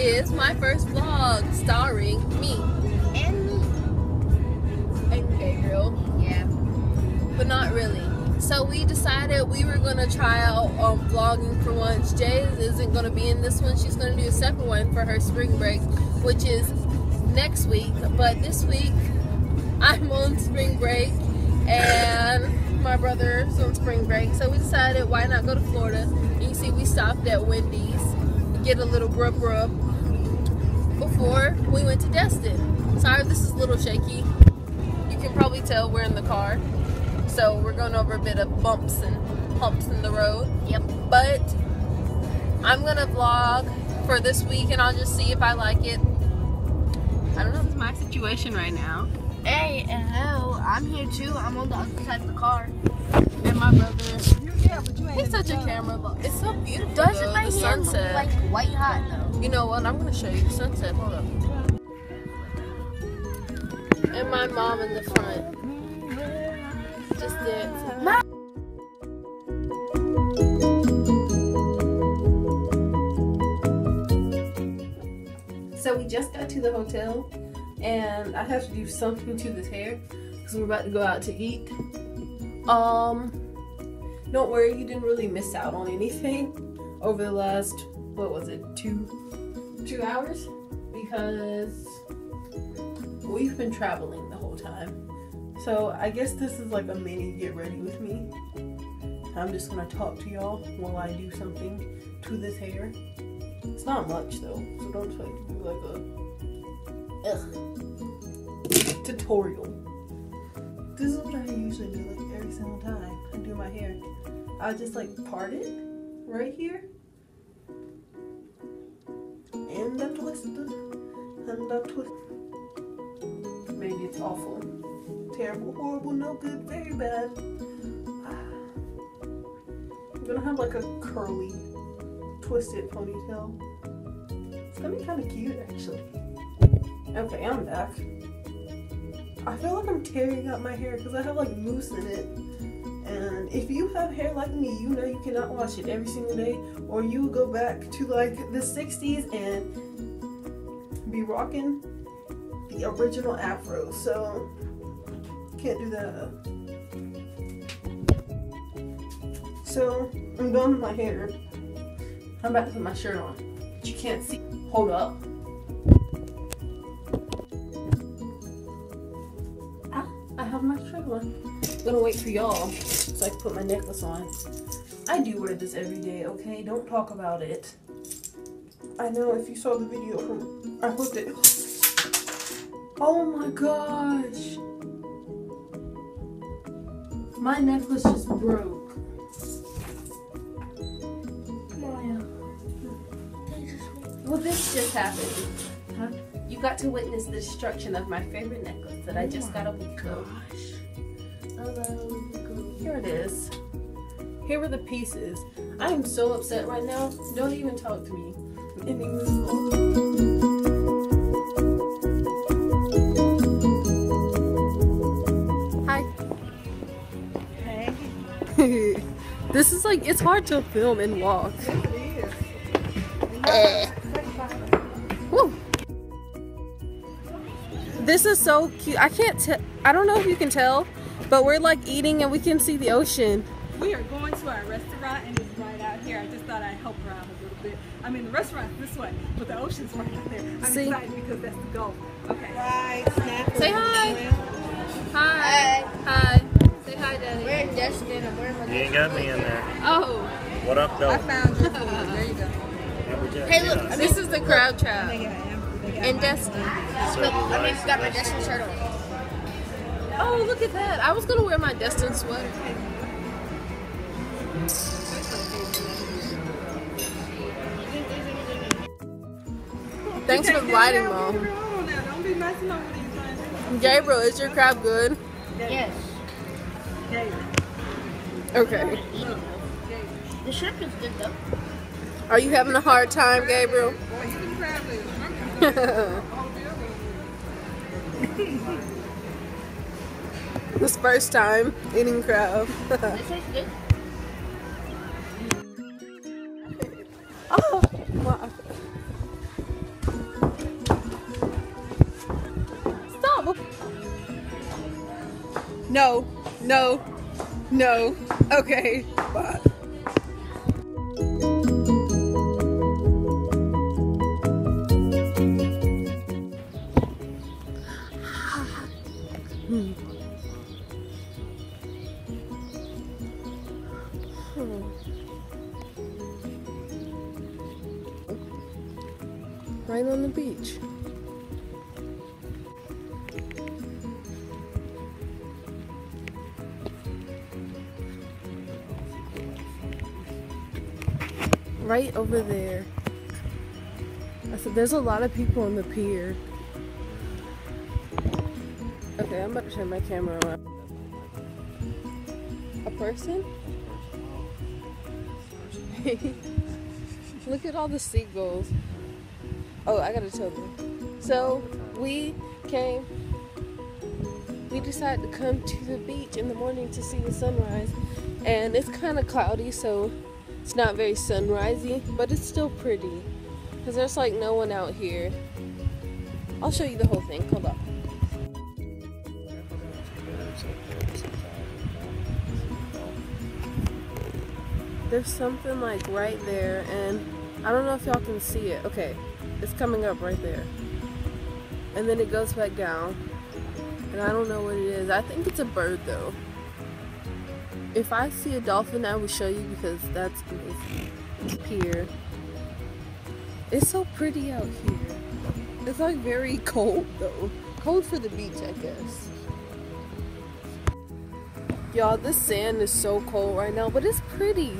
is my first vlog starring me. And me. And Gabriel. Yeah. But not really. So we decided we were going to try out vlogging for once. Jay isn't going to be in this one. She's going to do a separate one for her spring break, which is next week. But this week, I'm on spring break. And my brother's on spring break. So we decided why not go to Florida. You can see we stopped at Wendy's. Get a little grub before we went to Destin. Sorry if this is a little shaky. You can probably tell we're in the car. So we're going over a bit of bumps and humps in the road. Yep. But I'm going to vlog for this week and I'll just see if I like it. I don't know. It's my situation right now. Hey, and hello. I'm here too. I'm on the other side of the car. And my brother. Yeah, but you ain't he's such a camera look. It's so beautiful. Doesn't my hand look like white hot though? You know what? I'm gonna show you the sunset. Hold up. And my mom in the front. Just dancing. So we just got to the hotel, and I have to do something to this hair because we're about to go out to eat. Don't worry, you didn't really miss out on anything over the last, what was it, two hours? Because we've been traveling the whole time. So I guess this is like a mini get ready with me. I'm just gonna talk to y'all while I do something to this hair. It's not much though, so don't try to do like a tutorial. This is what I usually do like every single time I do my hair. I just like part it right here and I twist it and I twist it. Maybe it's awful, terrible, horrible, no good, very bad. I'm gonna have like a curly twisted ponytail. It's gonna be kind of cute actually. Okay, I'm back. I feel like I'm tearing up my hair because I have like mousse in it, and if you have hair like me, you know you cannot wash it every single day or you will go back to like the 60s and be rocking the original afro, so can't do that. So I'm done with my hair. I'm about to put my shirt on, but you can't see. Hold up. My trick one. I'm gonna wait for y'all so I can put my necklace on. I do wear this every day, okay? Don't talk about it. I know if you saw the video from I hooked it. Oh my gosh. My necklace just broke. Well, this just happened. Huh? You got to witness the destruction of my favorite necklace that I just got a week ago. Hello. Here it is. Here are the pieces. I am so upset right now. Don't even talk to me. I'm ending this vlog. Hi. Hey. This is like, it's hard to film and walk. It is. Woo. This is so cute. I can't tell. I don't know if you can tell, but we're like eating and we can see the ocean. We are going to our restaurant and it's right out here. I just thought I'd help her out a little bit. I mean, the restaurant's this way, but the ocean's right out there. I'm excited because that's the goal. Okay. Right. Say hi. Hi. Hi. Hi. Say hi, Daddy. We're in Destin. You ain't got me in there. Oh. What up, though? I found you. There you go. Hey, look. This is the crowd trap. In Destin. I just got my Destin shirt on. Oh, look at that. I was going to wear my Destin sweater. Thanks for the lighting, Mom. Gabriel, is your crab good? Yes. Okay. The shrimp is good, though. Are you having a hard time, Gabriel? This first time eating crab. Oh, wow. No, no, no. Okay, bye. Right on the beach. Right over there. I said there's a lot of people on the pier. Okay, I'm about to turn my camera around. A person? Look at all the seagulls. Oh, I gotta tell them. So we decided to come to the beach in the morning to see the sunrise, and it's kind of cloudy, so it's not very sunrisey, but it's still pretty because there's like no one out here. I'll show you the whole thing. Hold up. There's something like right there, and I don't know if y'all can see it. Okay, it's coming up right there, and then it goes back down, and I don't know what it is. I think it's a bird though. If I see a dolphin, I will show you because that's amazing. Pier. It's so pretty out here. It's like very cold though. Cold for the beach, I guess. Y'all, this sand is so cold right now, but it's pretty.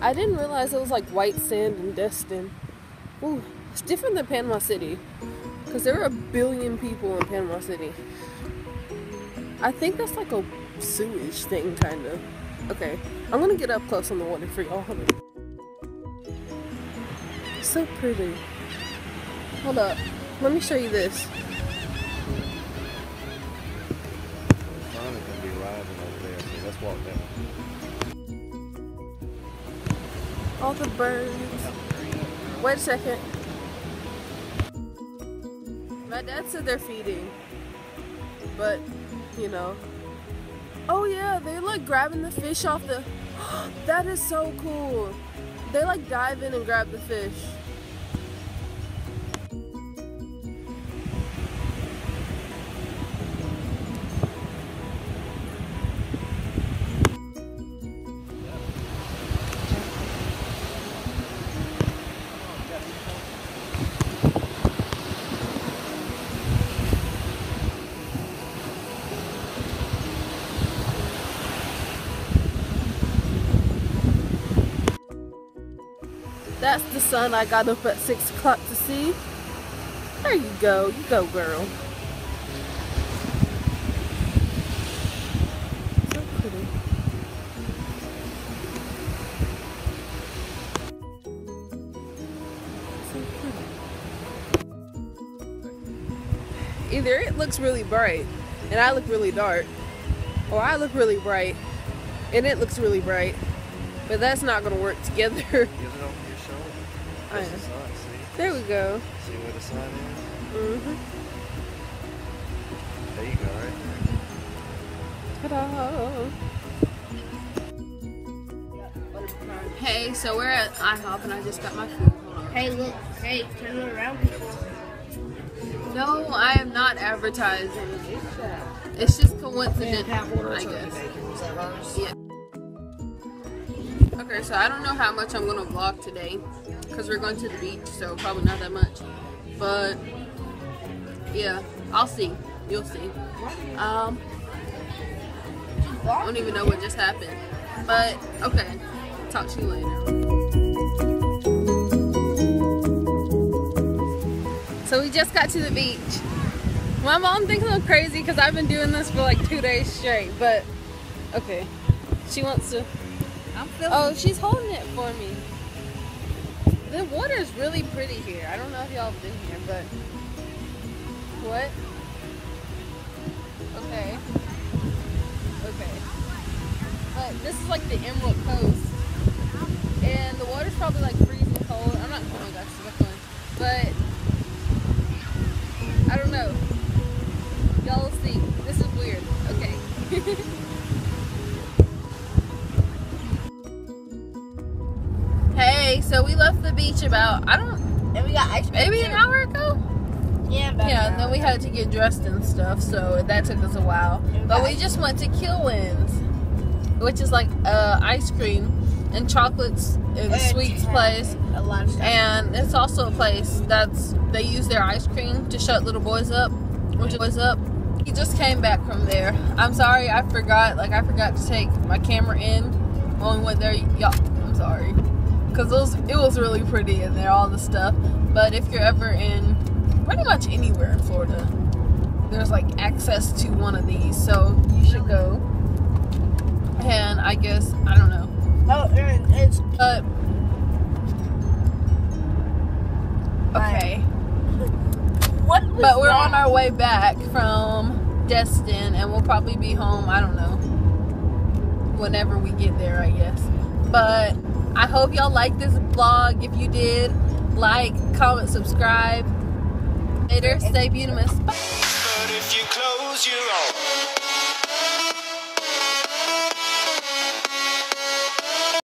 I didn't realize it was like white sand in Destin. Ooh, it's different than Panama City, because there are a billion people in Panama City. I think that's like a sewage thing, kind of. Okay, I'm gonna get up close on the water for y'all. So pretty. Hold up, let me show you this. Let's walk down. All the birds. Wait a second. My dad said they're feeding, but you know. Oh yeah, they're like grabbing the fish off the. That is so cool. They like dive in and grab the fish. That's the sun I got up at 6 o'clock to see. There you go girl. So pretty. So pretty. Either it looks really bright and I look really dark, or I look really bright and it looks really bright, but that's not gonna work together. I am. There we go. See where the sun is? Mm-hmm. There you go, right there. Ta-da! Hey, so we're at IHOP and I just got my food. Hold on. Hey, look. Hey, turn it around, people. No, I am not advertising. It's just coincidental, I guess. Yeah. Okay, so I don't know how much I'm going to vlog today because we're going to the beach, so probably not that much, but yeah, I'll see. You'll see. I don't even know what just happened, but okay, talk to you later. So we just got to the beach. My mom thinks I'm crazy because I've been doing this for like 2 days straight, but okay, she wants to... Oh, she's holding it for me. The water is really pretty here. I don't know if y'all have been here, but... What? Okay. Okay. But this is like the Emerald Coast. And the water's probably like freezing cold. I'm not... Oh my gosh, this is my phone. But... I don't know. Y'all will see. This is weird. Okay. so we left the beach about, and we got ice cream maybe an hour ago? Yeah, about yeah, and then we had to get dressed and stuff, so that took us a while. But we just went to Killins, which is like ice cream and chocolates and sweets place. A lot of stuff. And it's also a place that's, they use their ice cream to shut little boys up, which was up. He just came back from there. I'm sorry, I forgot, like I forgot to take my camera in when we went there. Y'all, I'm sorry. Cause it was really pretty in there, all the stuff. But if you're ever in pretty much anywhere in Florida, there's like access to one of these, so you should go. And I guess I don't know. Oh, and it's but okay. But we're on our way back from Destin, and we'll probably be home, I don't know, whenever we get there, I guess. But I hope y'all liked this vlog. If you did, like, comment, subscribe. Later, stay beautiful. But if you close your eyes.